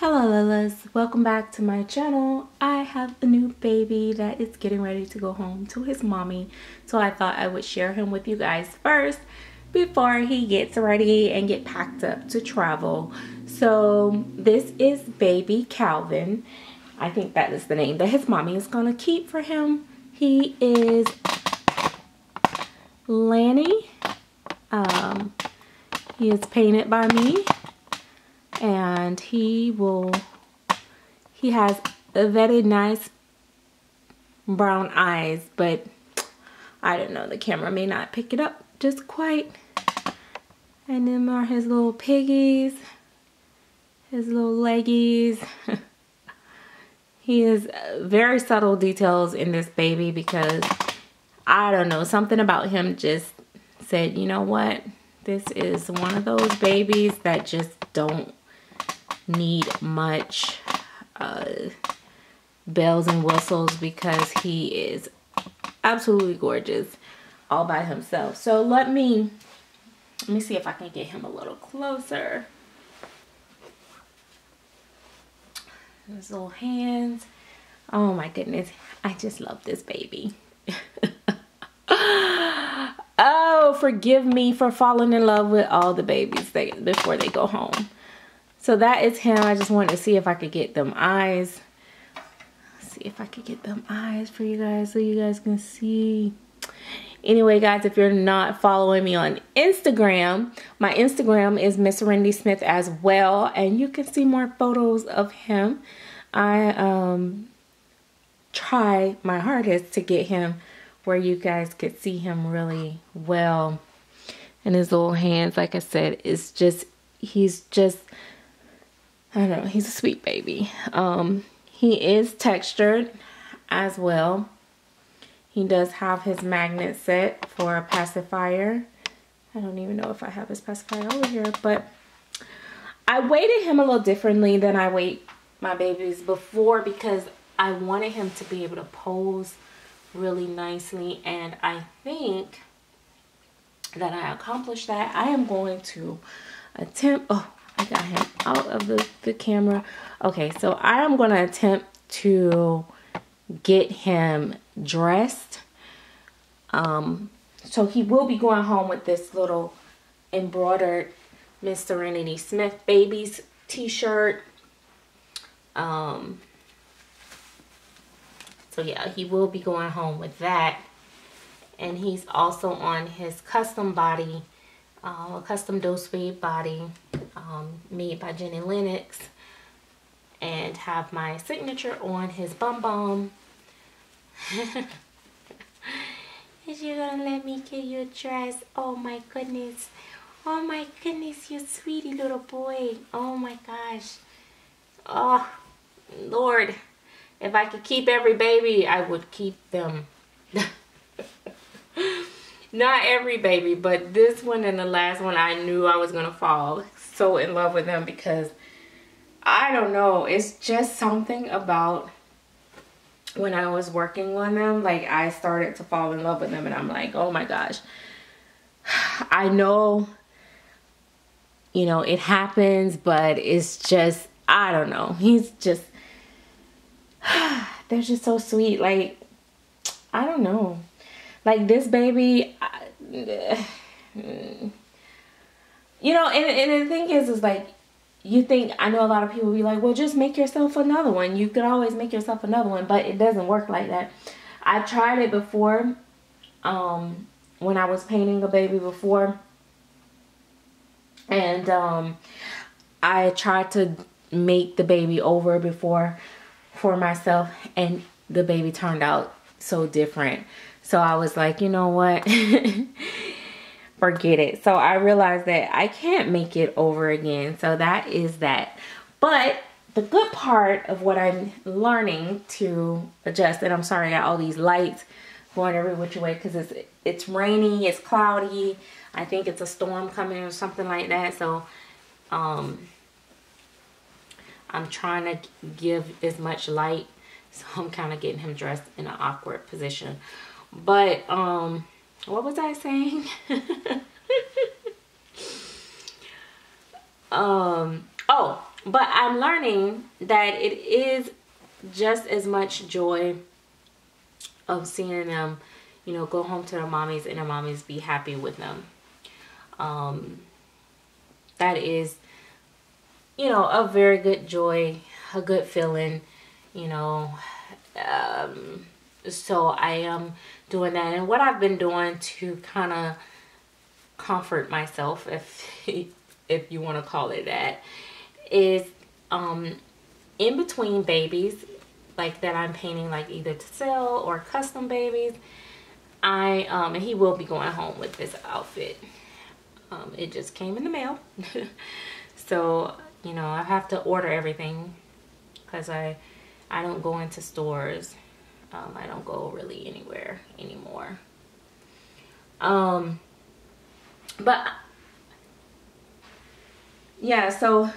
Hello Lilas, welcome back to my channel. I have a new baby that is getting ready to go home to his mommy, so I thought I would share him with you guys first before he gets ready and get packed up to travel. So this is baby Calvin. I think that is the name that his mommy is gonna keep for him. He is Lanny. He is painted by me. And he has a very nice brown eyes, but I don't know, the camera may not pick it up just quite. And them are his little piggies, his little leggies. He has very subtle details in this baby because I don't know, something about him just said, you know what, this is one of those babies that just don't need much bells and whistles because he is absolutely gorgeous all by himself. So let me see if I can get him a little closer. His little hands. Oh my goodness, I just love this baby. Oh, forgive me for falling in love with all the babies before they go home. So that is him. I just wanted to see if I could get them eyes. Let's see if I could get them eyes for you guys so you guys can see. Anyway, guys, if you're not following me on Instagram, my Instagram is Miss Rendy Smith as well. And you can see more photos of him. I try my hardest to get him where you guys could see him really well. And his little hands, like I said, is just, he's just, I don't know, he's a sweet baby. He is textured as well. He does have his magnet set for a pacifier. I don't even know if I have his pacifier over here, but I weighted him a little differently than I weighed my babies before because I wanted him to be able to pose really nicely, and I think that I accomplished that. I am going to attempt, oh, I got him out of the camera. Okay, so I am going to attempt to get him dressed. So he will be going home with this little embroidered Ms. Serenity Smith baby's t-shirt. So yeah, he will be going home with that. And he's also on his custom body, a custom Do-Sweave body made by Jenny Lennox, and have my signature on his bum bum. Is you gonna let me get you a dress? Oh my goodness. Oh my goodness, you sweetie little boy. Oh my gosh. Oh, Lord. If I could keep every baby, I would keep them. Not every baby, but this one and the last one, I knew I was gonna fall so in love with them because I don't know, it's just something about when I was working on them, like I started to fall in love with them and I'm like, oh my gosh. I know, you know, it happens, but it's just, I don't know. He's just, they're just so sweet. Like, I don't know. Like this baby, you know, and the thing is like, you think, I know a lot of people be like, well, just make yourself another one. You could always make yourself another one, but it doesn't work like that. I tried it before, when I was painting a baby before. And, I tried to make the baby over before for myself, and the baby turned out so different. So I was like, you know what? Forget it. So I realized that I can't make it over again. So that is that. But the good part of what I'm learning to adjust, and I'm sorry I got all these lights going every which way because it's rainy, it's cloudy. I think it's a storm coming or something like that. So I'm trying to give as much light. So I'm kind of getting him dressed in an awkward position. But what was I saying? Oh, But I'm learning that it is just as much joy of seeing them, you know, go home to their mommies and their mommies be happy with them. That is, you know, a very good joy, a good feeling, you know. So I am doing that. And what I've been doing to kind of comfort myself, if you want to call it that, is in between babies, like that I'm painting, like either to sell or custom babies, I and he will be going home with this outfit. It just came in the mail. So, you know, I have to order everything because I don't go into stores. I don't go really anywhere anymore. But yeah, so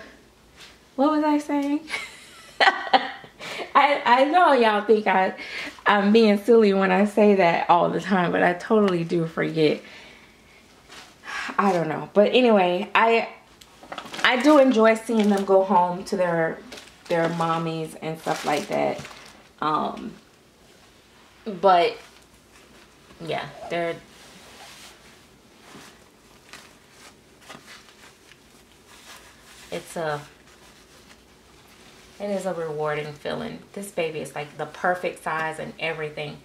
what was I saying? I know y'all think I'm being silly when I say that all the time, but I totally do forget. I don't know. But anyway, I do enjoy seeing them go home to their mommies and stuff like that. But yeah, it is a rewarding feeling. This baby is like the perfect size and everything.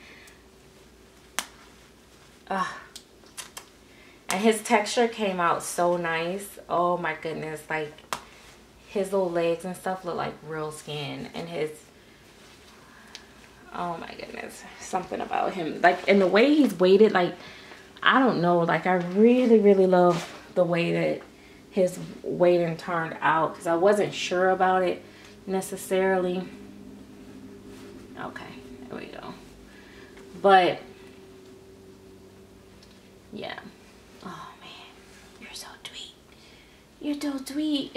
And his texture came out so nice. Oh my goodness, like his little legs and stuff look like real skin, and his, oh my goodness, something about him, like, and the way he's weighted, like, I don't know, like I really, really love the way that his weighting turned out, because I wasn't sure about it necessarily. Okay, there we go. But yeah. You're so sweet.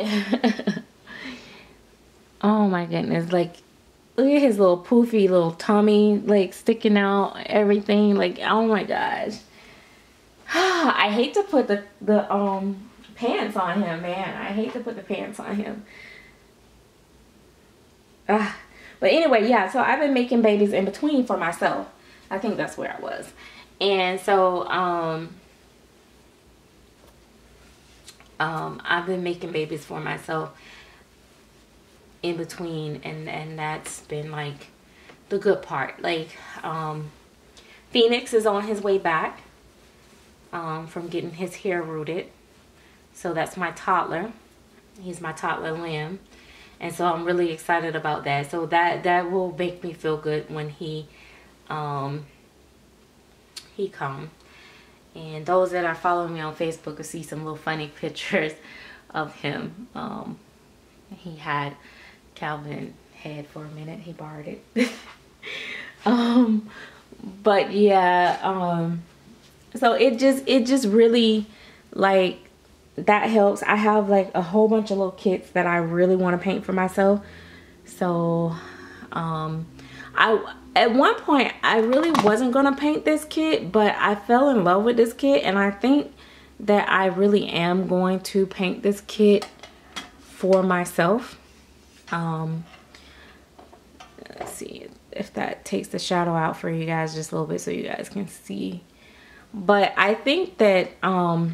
Oh my goodness, like look at his little poofy little tummy, like sticking out, everything, like oh my gosh. I hate to put the pants on him, man. I hate to put the pants on him. But anyway, yeah, so I've been making babies in between for myself. I think that's where I was. And so I've been making babies for myself in between, and that's been like the good part. Like Phoenix is on his way back from getting his hair rooted, so that's my toddler. He's my toddler Liam, and so I'm really excited about that. So that will make me feel good when he comes. And those that are following me on Facebook will see some little funny pictures of him. He had Calvin's head for a minute. He borrowed it. But yeah, so it just really, like, that helps. I have like a whole bunch of little kits that I really want to paint for myself. So at one point, I really wasn't going to paint this kit, but I fell in love with this kit, and I think that I really am going to paint this kit for myself. Let's see if that takes the shadow out for you guys just a little bit so you guys can see. But I think that I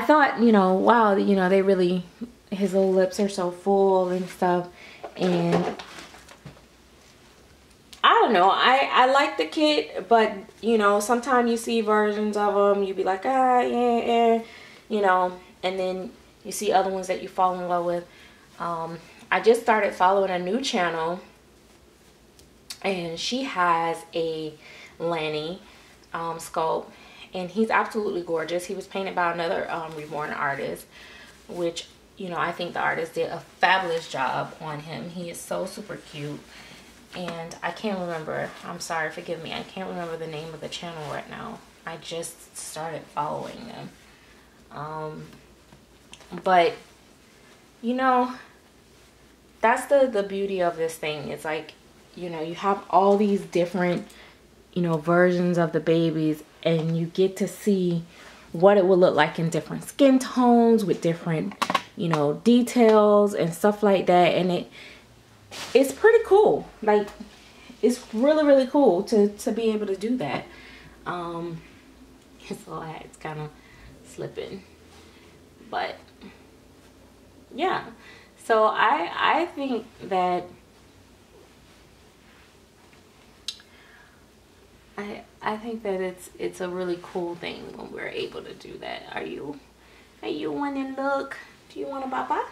thought, you know, wow, you know, they really, his little lips are so full and stuff, and I don't know, I like the kit, but you know, sometimes you see versions of them, you be like, yeah, you know, and then you see other ones that you fall in love with. I just started following a new channel, and she has a Lanny sculpt, and he's absolutely gorgeous. He was painted by another reborn artist, which, you know, I think the artist did a fabulous job on him. He is so super cute. And I can't remember, I'm sorry, forgive me, I can't remember the name of the channel right now. I just started following them. But you know, that's the beauty of this thing. It's like, you know, you have all these different, you know, versions of the babies, and you get to see what it will look like in different skin tones with different, you know, details and stuff like that, and it's pretty cool. Like, it's really cool to be able to do that. His little hat's kind of slipping, but yeah. So I think that it's a really cool thing when we're able to do that. Are you wanting to look? Do you want a papa?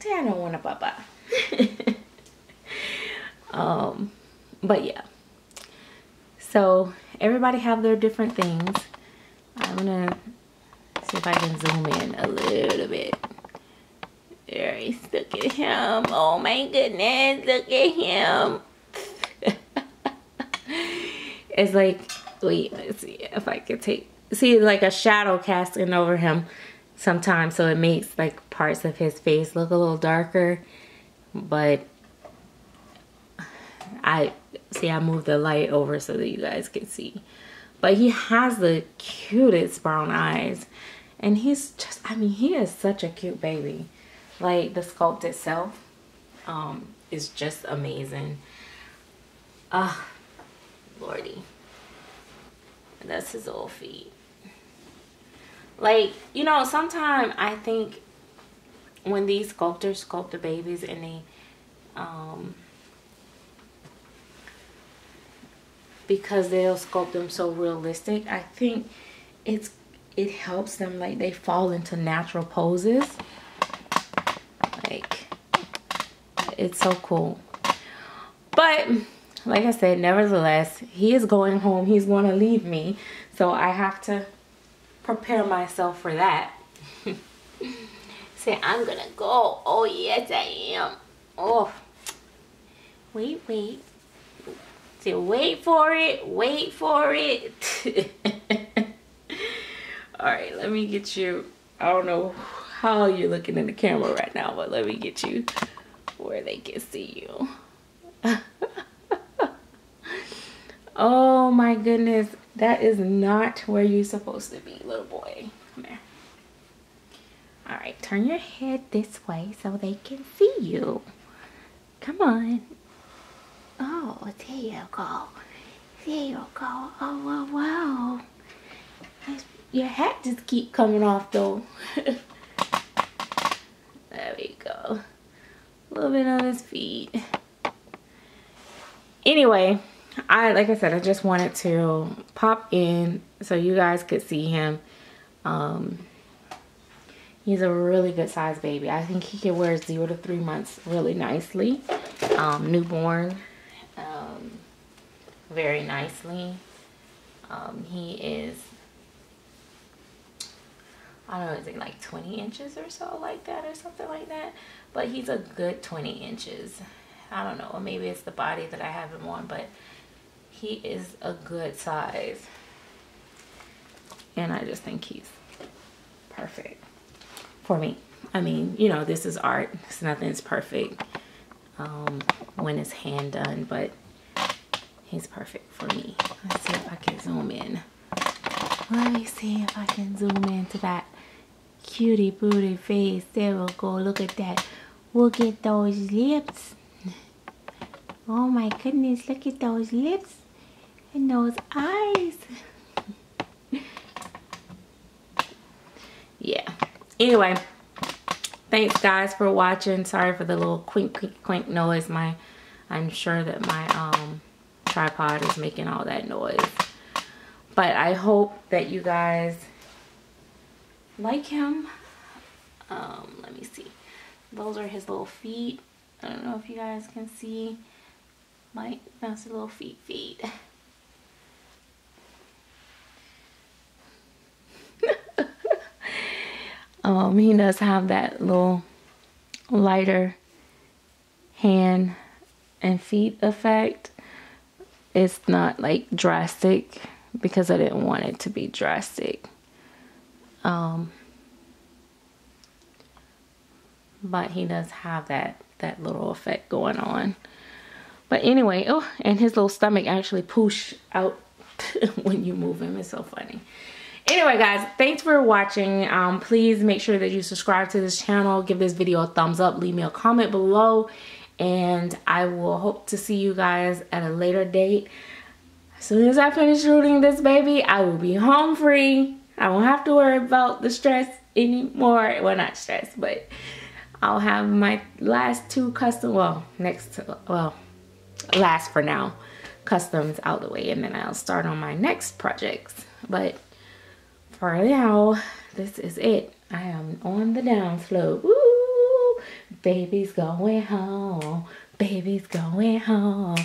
I don't want a papa. But yeah. So everybody have their different things. I'm gonna see if I can zoom in a little bit. There, he's, look at him. Oh my goodness, look at him. It's like, wait, let's see if I could take, see, like a shadow casting over him sometimes, so it makes like parts of his face look a little darker. But I see, I moved the light over so that you guys can see. But he has the cutest brown eyes, and he's just, I mean, he is such a cute baby. Like, the sculpt itself is just amazing. Lordy, that's his old feet. Like, you know, sometimes I think when these sculptors sculpt the babies and they because they'll sculpt them so realistic, I think it helps them, like, they fall into natural poses. Like, it's so cool. But like I said, nevertheless, he is going home. He's going to leave me. So I have to prepare myself for that. Say, I'm going to go. Oh, yes, I am. Oh. Wait. Say, wait for it. All right, let me get you. I don't know how you're looking in the camera right now, but let me get you where they can see you. Oh my goodness, that is not where you're supposed to be, little boy. Come here. All right, turn your head this way so they can see you. Come on. Oh, there you go. There you go. Oh, wow, wow. Your hat just keep coming off, though. There we go. A little bit on his feet. Anyway. Like I said, I just wanted to pop in so you guys could see him. He's a really good size baby. I think he can wear 0 to 3 months really nicely. Newborn, very nicely. He is, I don't know, is it like 20 inches or so like that or something like that? But he's a good 20 inches. I don't know, or maybe it's the body that I have him on, but he is a good size, and I just think he's perfect for me. I mean, you know, this is art. Nothing's perfect when it's hand done, but he's perfect for me. Let's see if I can zoom in. Let me see if I can zoom into that cutie booty face. There we go. Look at that. Look at those lips. Oh my goodness, look at those lips and those eyes. Yeah. Anyway, thanks guys for watching. Sorry for the little clink noise. I'm sure that my tripod is making all that noise. But I hope that you guys like him. Let me see. Those are his little feet. I don't know if you guys can see. Like, that's a little feet. He does have that little lighter hand and feet effect. It's not like drastic because I didn't want it to be drastic. But he does have that little effect going on. But anyway, oh, and his little stomach actually push out when you move him. It's so funny. Anyway, guys, thanks for watching. Please make sure that you subscribe to this channel. Give this video a thumbs up. Leave me a comment below. And I will hope to see you guys at a later date. As soon as I finish rooting this baby, I will be home free. I won't have to worry about the stress anymore. Well, not stress, but I'll have my last two custom, well, next, well, last for now, customs out the way. And then I'll start on my next projects. But for now, this is it. I am on the downslope. Woo! Baby's going home. Baby's going home.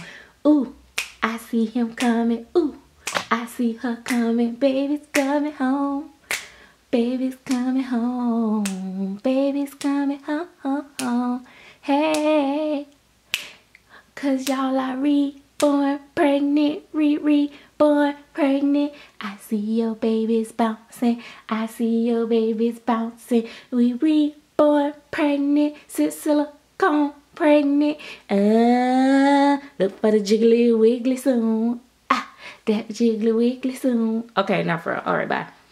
Ooh, I see him coming. Ooh, I see her coming. Baby's coming home. Baby's coming home. Baby's coming home. Hey, 'cause y'all are reborn pregnant, reborn pregnant. I see your babies bouncing. I see your babies bouncing. We reborn pregnant, silicone pregnant. Look for the jiggly wiggly soon. Ah, that jiggly wiggly soon. Okay, not for real. All right, bye.